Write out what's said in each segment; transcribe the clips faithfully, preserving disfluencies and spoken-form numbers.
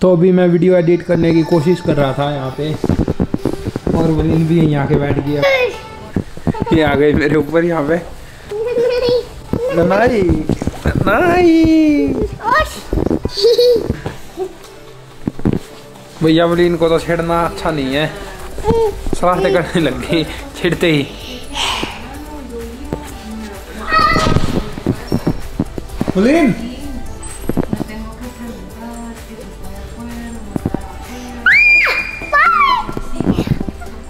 तो अभी मैं वीडियो एडिट करने की कोशिश कर रहा था यहाँ पे, और वरीन भी यहाँ के बैठ गया, ये आ गई मेरे ऊपर यहाँ पे। ननाई ननाई भैया वरीन को तो छेड़ना अच्छा नहीं है, शरारतें करने लग गई छेड़ते ही। वरीन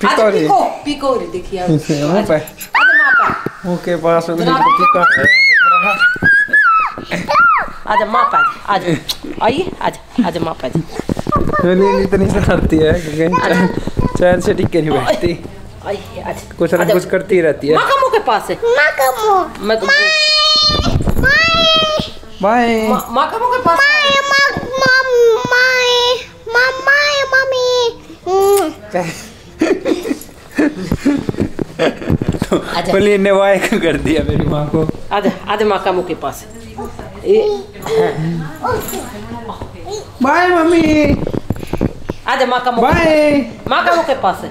पिकोरी पिकोरी देखिए ओके पास में पिका है। आजा मापा आजा आइए आजा आजा मापा आजा। नहीं इतनी शरारती है क्योंकि चैन से ठीक नहीं बैठती, कुछ ना कुछ करती ही रहती है। माकमो के पास है, माकमो बाय माकमो के पास मम्मी ने वाय कर दिया मेरी माँ को। आधे आधे माँ का मुँह के पास बाय मम्मी, आधे माँ का मुँह बाय माँ का मुँह के पास है।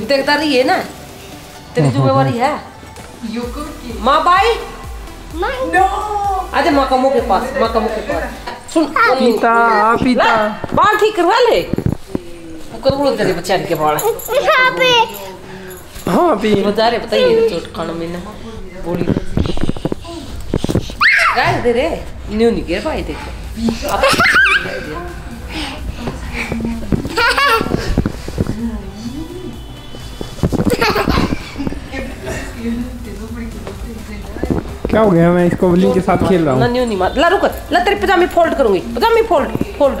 इब देखता रही है ना तेरी जुम्मेवारी है। माँ बाय आधे माँ का मुँह के पास माँ का मुँह के पास। सुन पीता पीता बाल ठीक करवा ले के बाल। हाँ बताइए चोट खाना में ना बोली गाय दे रे न्यू नहीं गिर भाई देख क्या हो गया। मैं इसको बलिंग के साथ खेल रहा हूँ। ना न्यू नहीं मार ला रुक ला तेरे पजामे फोल्ड करूँगी पजामे फोल्ड फोल्ड।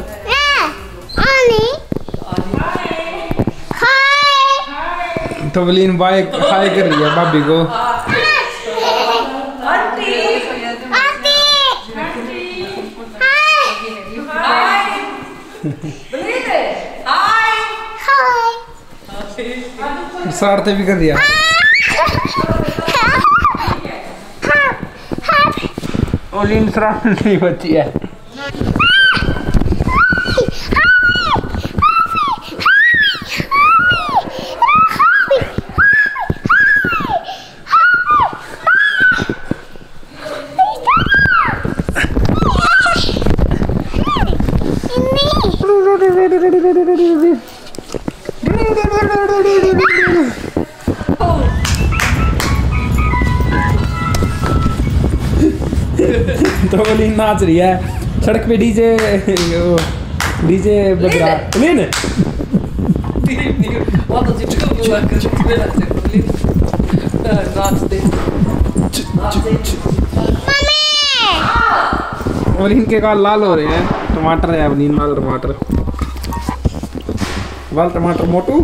हाय तो बलिंग बाय हाय कर रही है भाभी को। आंटी आंटी हाय बलिंग हाय हाय शरारतें भी कर रही है। ओलिन शरारत नहीं बची है। तो वलीन नाच रही है सड़क पे, डीजे डीजे बज रहा है। वलीन बहुत अच्छी टक्कर लगा कर चुप बैठा है वलीन नाचते नाचते। वलीन के गाल लाल हो रहे हैं, टमाटर है वलीन लाल टमाटर लाल टमाटर मोटू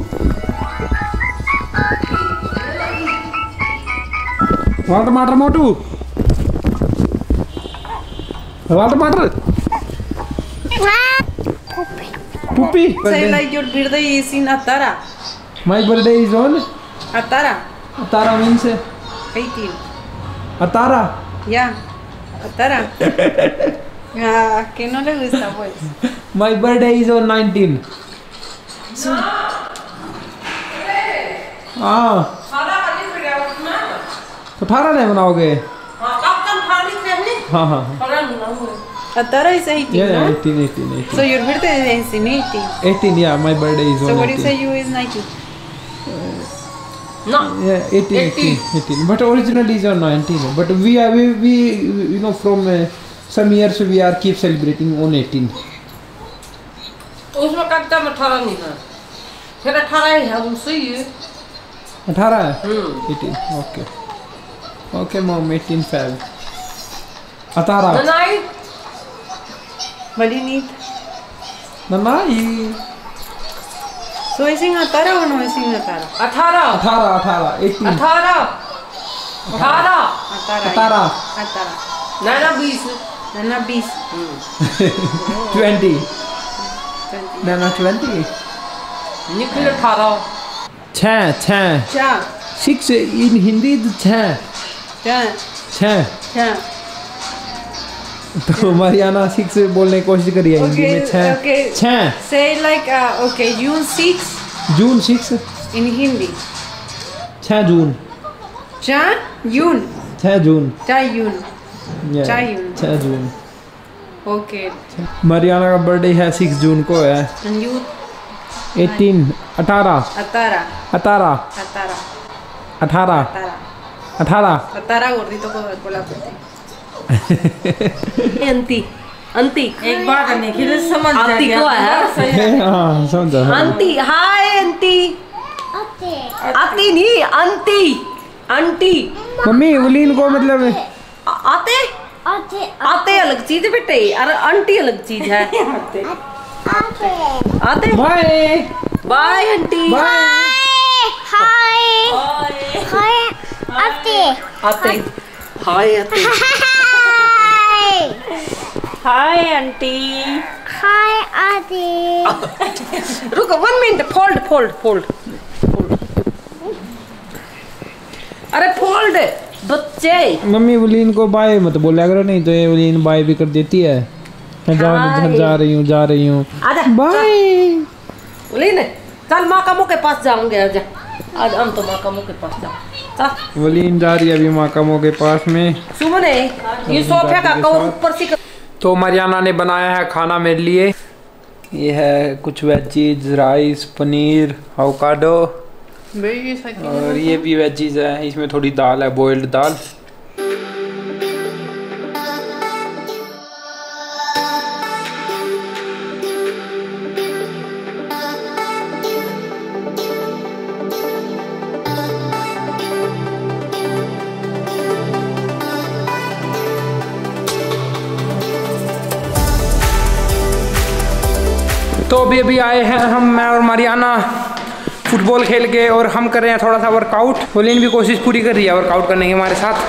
लाल टमाटर मोटू लाल टमाटर पुपी सेलाइक योर बर्थडे इज इन अठारह। माय बर्थडे इज ऑन अठारह अठारह मींस अठारह अठारह या अठारह या के नो ले gusta pues। My birthday is on nineteen. हां सारा खाली फिर अपना अठारह ने बनाओगे। हां कब तक खाली रहने। हां हां अठारह is eighteen, yeah, no? eighteen, eighteen, eighteen. So your birthday is in eighteen. eighteen, yeah, my birthday is. So what do you say you is nineteen? Uh, no. Yeah, eighteen, eighteen, eighteen. But originally is on nineteen. But we are we, we you know from uh, some years we are keep celebrating on eighteen. उसमें कब तक अठारह नहीं है? फिर अठारह ही है उनसे ये. अठारह? हम्म. eighteen, okay. Okay, mom, eighteen Feb. A tara. Nanay! Malinit. Nanay! So is it atara or no is it atara? Atara! Atara, atara. eighteen. Atara! Atara! Atara. Atara. Atara. Nana bees. Nana bees. Hmm. twenty. twenty. Nana twenty. Nuclear atara. Cha, cha. Cha. Six in Hindi is cha. Cha. Cha. Cha. So Mariana six bolne koshich kari hai Hindi mein cha. Okay. Cha. Say like uh, okay June six. June six. In Hindi. Cha June. Cha June. Cha June. Cha June. Yeah. Cha June. Cha June. Okay. Mariana ka birthday hai six June ko hai. And you? eighteen. Atara. Atara. Atara. Atara. Atara. Atara. Atara. Atara gordito ko la puti. Anti, anti. एक बार करने के लिए समझ जाएगा। को है। हाँ समझ जाएगा। अंति, हाय अंति। अंति। अंति नहीं, अंति, अंति। मम्मी बोली इनको मतलब आते? आते। आते अलग चीज़ है बेटे, अरे अंति अलग चीज़ है। आते। आते। Bye. Bye aunty. Bye. Hi. Hi. आते। आते। हाय आते। Hi auntie. Hi auntie. Look, one minute. Fold, fold, fold. Fold. अरे fold बच्चे. मम्मी बोली इनको बाय मत बोला करो नहीं तो ये बोली इन बाय भी कर देती है. मैं जा मैं जा रही हूँ जा रही हूँ. आजा. बाय. बोली ना. चल माँ का मुँह के पास जाऊँगे आजा. आज हम तो माँ का मुँह के पास जाओ. चल. बोली इन जा रही है अभी माँ का मुँह के पास में. सुमने ये सोफे का कवर ऊपर से. तो मरियाना ने बनाया है खाना मेरे लिए. ये है कुछ वेजीज, राइस, पनीर, अवोकाडो और ये भी वेजीज है. इसमें थोड़ी दाल है, बॉइल्ड दाल. तो अभी अभी आए हैं हम, मैं और मारियाना, फुटबॉल खेल के और हम कर रहे हैं थोड़ा सा वर्कआउट. होलिन भी कोशिश पूरी कर रही है वर्कआउट करने की हमारे साथ.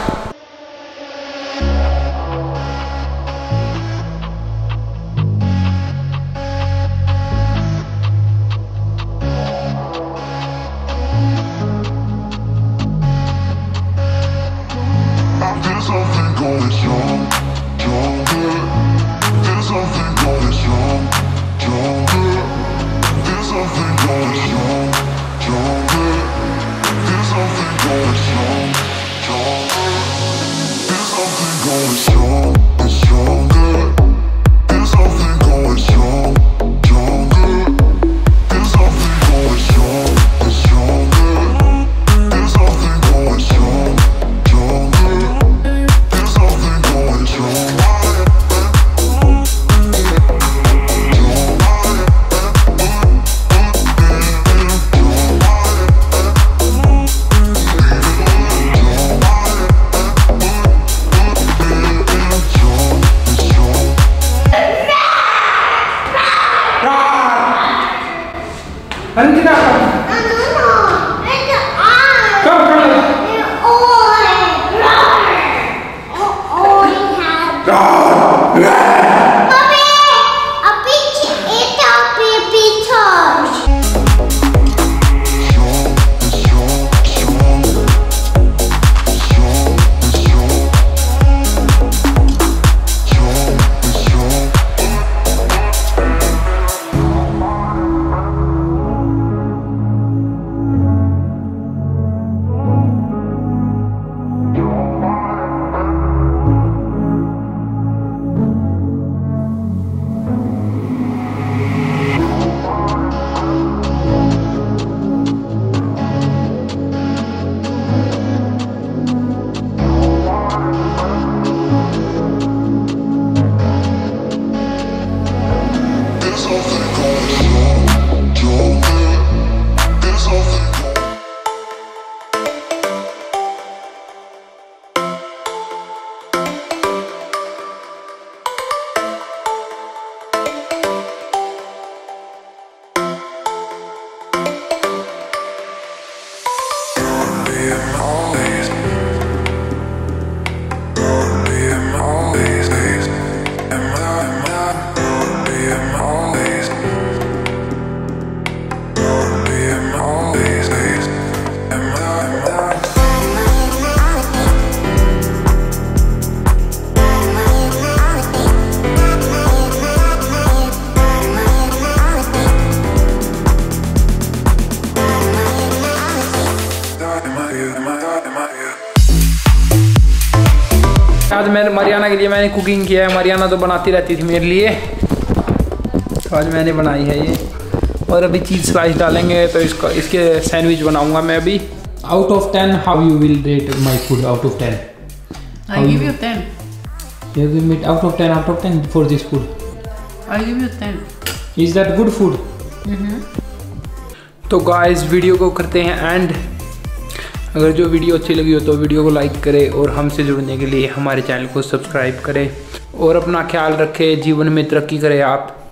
मारियाना के लिए मैंने कुकिंग किया है। मारियाना तो बनाती रहती थी मेरे लिए, तो आज मैंने बनाई है ये। और अभी चीज़ स्लाइस डालेंगे तो इसका इसके सैंडविच बनाऊंगा मैं अभी। Out of ten how you will rate my food? Out of ten I give you ten. You give me out of ten, out of ten for this food. I give you ten. Is that good food? Mhm. तो guys video को करते हैं and. अगर जो video अच्छी लगी हो तो वीडियो को लाइक करें और हमसे जुड़ने के लिए हमारे चैनल को सब्सक्राइब करें और अपना ख्याल रखें। जीवन में तरक्की करें आप।